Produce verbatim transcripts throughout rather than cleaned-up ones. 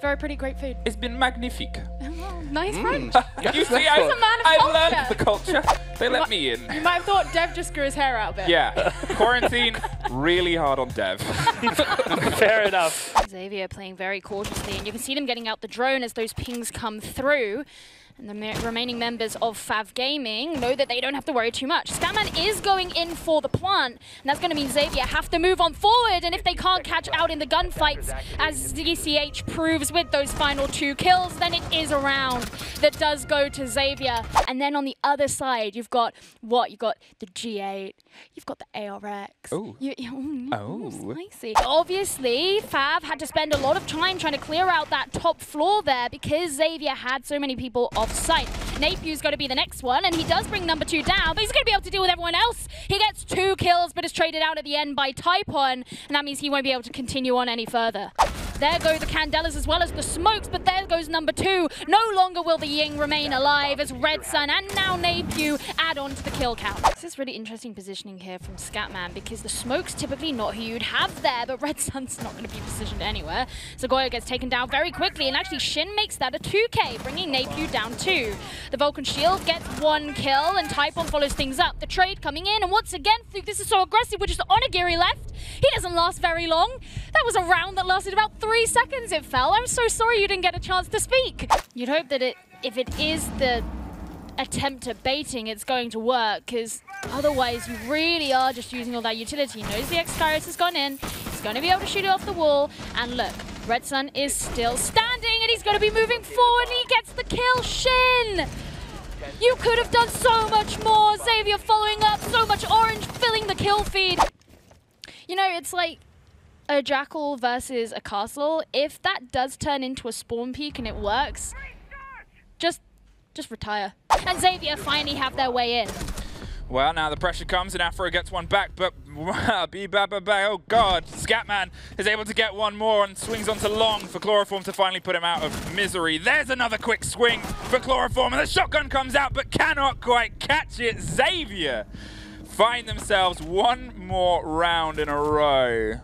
Very pretty, great food. It's been magnifique. Well, nice mm. French. You see, I, a man of I learned the culture. They let might, me in. You might have thought Dev just grew his hair out a bit. Yeah. Quarantine, really hard on Dev. Fair enough. Xavier playing very cautiously, and you can see them getting out the drone as those pings come through. And the me remaining members of Fav Gaming know that they don't have to worry too much. Scatman is going in for the plant, and that's going to mean Xavier have to move on forward, and if they can't catch out in the gunfights, as D C H proves with those final two kills, then it is a round that does go to Xavier. And then on the other side, you've got what? You've got the G eight, you've got the A R X. Ooh. You, you, oh, oh, spicy. Obviously, Fav had to spend a lot of time trying to clear out that top floor there because Xavier had so many people off sight. Napew's going to be the next one, and he does bring number two down, but he's going to be able to deal with everyone else. He gets two kills, but is traded out at the end by Typhon, and that means he won't be able to continue on any further. There go the Candelas as well as the smokes, but there goes number two. No longer will the Ying remain alive as Red Sun and now Napew add on to the kill count. This is really interesting positioning here from Scatman because the smoke's typically not who you'd have there, but Red Sun's not going to be positioned anywhere. So Goya gets taken down very quickly, and actually Shin makes that a two K, bringing Napew down two. The Vulcan Shield gets one kill, and Typhon follows things up. The trade coming in, and once again, this is so aggressive, which is the Onagiri left. He doesn't last very long. That was a round that lasted about three Three seconds it fell. I'm so sorry you didn't get a chance to speak. You'd hope that it, if it is the attempt at baiting, it's going to work, because otherwise you really are just using all that utility. He knows the X-Kairos has gone in. He's going to be able to shoot it off the wall. And look, Red Sun is still standing, and he's going to be moving forward, and he gets the kill. Shin! You could have done so much more. Xavier following up. So much orange filling the kill feed. You know, it's like a jackal versus a castle. If that does turn into a spawn peak and it works, just just retire. And Xavier finally have their way in. Well, now the pressure comes and Afro gets one back, but oh god, Scatman is able to get one more and swings onto Long for Chloroform to finally put him out of misery. There's another quick swing for Chloroform, and the shotgun comes out but cannot quite catch it. Xavier find themselves one more round in a row.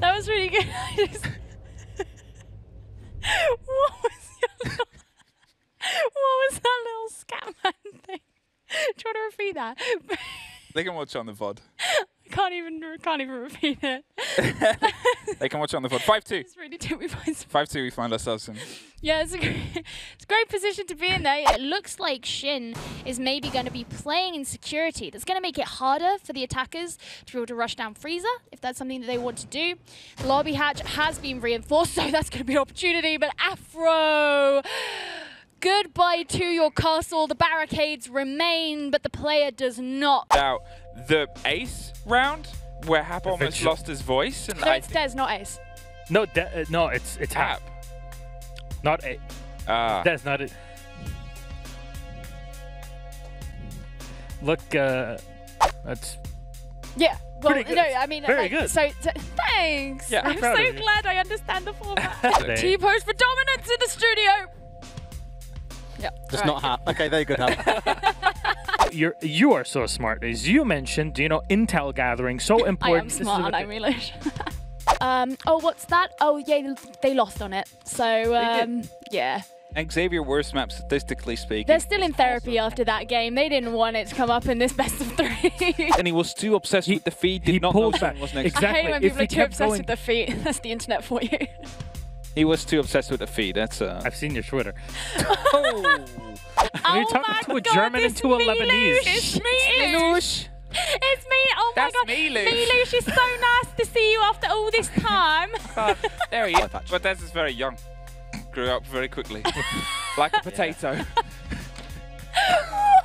That was really good. I just what was your little, what was that little Scatman thing? Do you want to repeat that? They can watch it on the V O D. I can't even can't even repeat it. They can watch it on the V O D. Five two. This really took me by Five two. We find ourselves in. Yeah, it's a great, it's a great position to be in there. It looks like Shin is maybe going to be playing in security. That's going to make it harder for the attackers to be able to rush down Freeza, if that's something that they want to do. The lobby hatch has been reinforced, so that's going to be an opportunity. But Afro, goodbye to your castle. The barricades remain, but the player does not. Now, the ace round, where Hap almost lost his voice. And no, I it's Des, not ace. No, De uh, no, it's, it's Hap. Hap. Not it. Ah. That's not it. Look, uh, that's. Yeah. Well, no, I mean, very like, good. So, so thanks. Yeah, I'm, I'm so glad I understand the format. T pose for dominance in the studio. Yeah. Just right. Not Hap. Okay, there you go. You're you are so smart. As you mentioned, you know, intel gathering so important. I am smart. And I'm English. Um, oh, what's that? Oh, yeah, they lost on it. So, um, yeah. Xavier, worst map statistically speaking. They're still in therapy awesome. After that game. They didn't want it to come up in this best of three. And he was too obsessed he, with the feed. Did he not pulled back. Exactly. I hate when if people are too obsessed going. With the feed. That's the internet for you. He was too obsessed with the feed. That's. Uh... I've seen your Twitter. Oh. Oh you're talking to a God, German and to a Lebanese. It's me. It's me! Oh my That's god! Milu. Milu, it's so nice to see you after all this time. Uh, there he is. But Des is very young. Grew up very quickly, like a potato.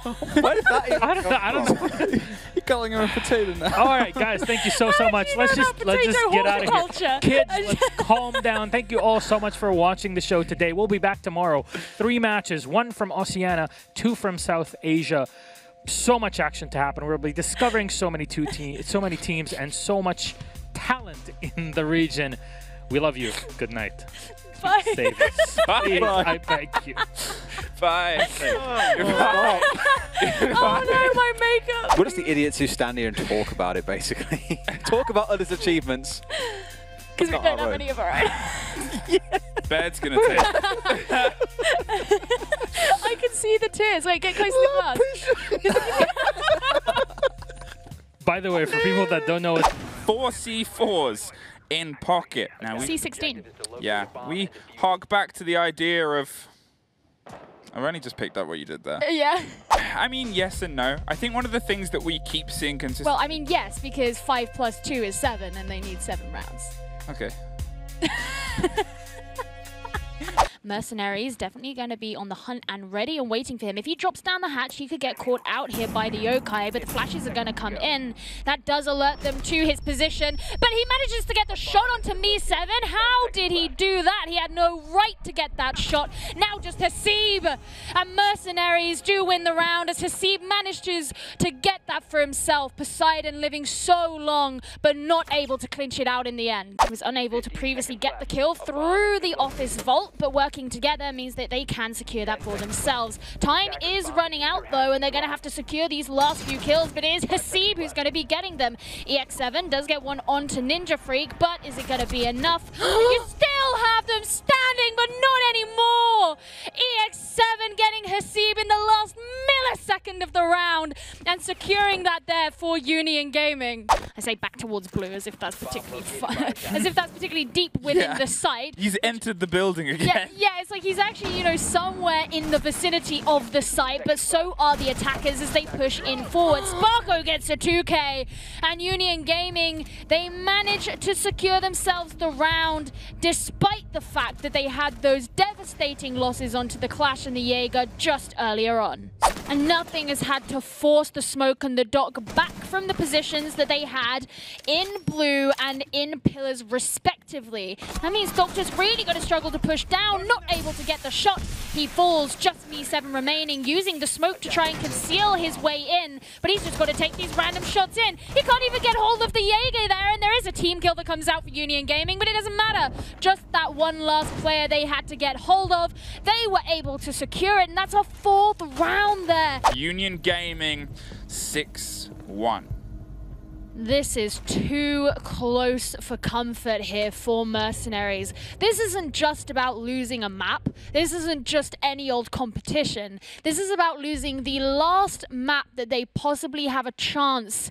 Why did that even I don't know. I don't know. You're calling her a potato now. All right, guys, thank you so so much. Let's just let's just get out of here, kids. Let's calm down. Thank you all so much for watching the show today. We'll be back tomorrow. Three matches: one from Oceania, two from South Asia. So much action to happen. We'll be discovering so many two te so many teams and so much talent in the region. We love you. Good night. Bye. Save us. Bye. Please, bye. I beg you. Bye. Oh, you're back. You're oh no, my makeup. We're just the idiots who stand here and talk about it, basically. Talk about others' achievements. Because we don't have road. any of our own. Yeah. Bad's going to tear. I can see the tears. Wait, get close to the glass. By the way, for people that don't know, it's four C fours in pocket. Now we, C sixteen. Yeah, we hark back to the idea of... I've only just picked up what you did there. Uh, yeah. I mean, yes and no. I think one of the things that we keep seeing consistently... Well, I mean, yes, because five plus two is seven, and they need seven rounds. Okay. Mercenaries definitely going to be on the hunt and ready and waiting for him. If he drops down the hatch, he could get caught out here by the yokai, but the flashes are going to come in. That does alert them to his position, but he manages to get the shot onto Mi seven. How did he do that? He had no right to get that shot. Now just Haseeb and Mercenaries do win the round as Haseeb manages to get that for himself. Poseidon living so long, but not able to clinch it out in the end. He was unable to previously get the kill through the office vault, but we're working together means that they can secure that for themselves. Time is running out though, and they're going to have to secure these last few kills, but it is Haseeb who's going to be getting them. E X seven does get one onto Ninja Freak, but is it going to be enough? You still have them standing, but not anymore! E X seven getting Haseeb in the last millisecond of the round, and securing that there for Union Gaming. I say back towards blue as if that's particularly fun, as if that's particularly deep within yeah. the site. He's entered the building again. Yeah, Yeah, it's like he's actually, you know, somewhere in the vicinity of the site, but so are the attackers as they push in forward. Sparko gets a two K, and Union Gaming, they manage to secure themselves the round, despite the fact that they had those devastating losses onto the Clash and the Jaeger just earlier on. And nothing has had to force the Smoke and the Doc back from the positions that they had in blue and in pillars, respectively. That means Doc just really got to struggle to push down, not able to get the shot. He falls, just Mi seven remaining, using the smoke to try and conceal his way in, but he's just got to take these random shots in. He can't even get hold of the Jaeger there, and there is a team kill that comes out for Union Gaming, but it doesn't matter. Just that one last player they had to get hold of, they were able to secure it, and that's our fourth round there. Union Gaming six one. This is too close for comfort here for Mercenaries. This isn't just about losing a map. This isn't just any old competition. This is about losing the last map that they possibly have a chance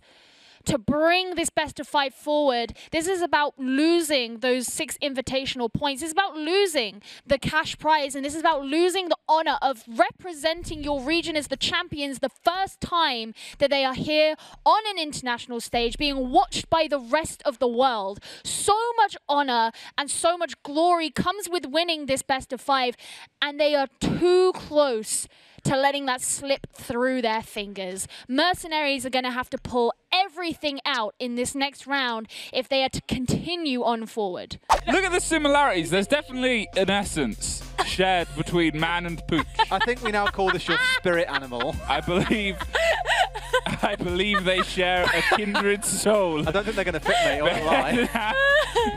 to bring this best of five forward. This is about losing those six invitational points. This is about losing the cash prize, and this is about losing the honor of representing your region as the champions the first time that they are here on an international stage, being watched by the rest of the world. So much honor and so much glory comes with winning this best of five, and they are too close to letting that slip through their fingers. Mercenaries are going to have to pull everything out in this next round if they are to continue on forward. Look at the similarities. There's definitely an essence shared between man and poop. I think we now call this your spirit animal. I believe I believe they share a kindred soul. I don't think they're going to fit me, or lie.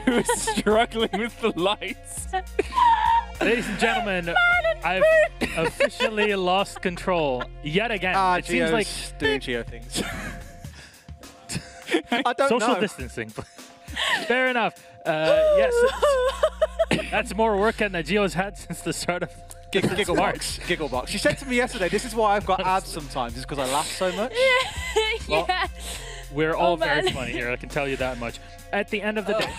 Who is struggling with the lights. Ladies and gentlemen, I've officially lost control yet again. Ah, it Geo's seems like doing Geo things. I don't Social know. Social distancing. Fair enough. Uh, yes, that's more work than Geo's had since the start of Giggle, giggle box, giggle box. She said to me yesterday, "This is why I've got abs sometimes, is because I laugh so much." Yeah. Well, yeah. We're all oh, very funny here. I can tell you that much. At the end of the oh. day.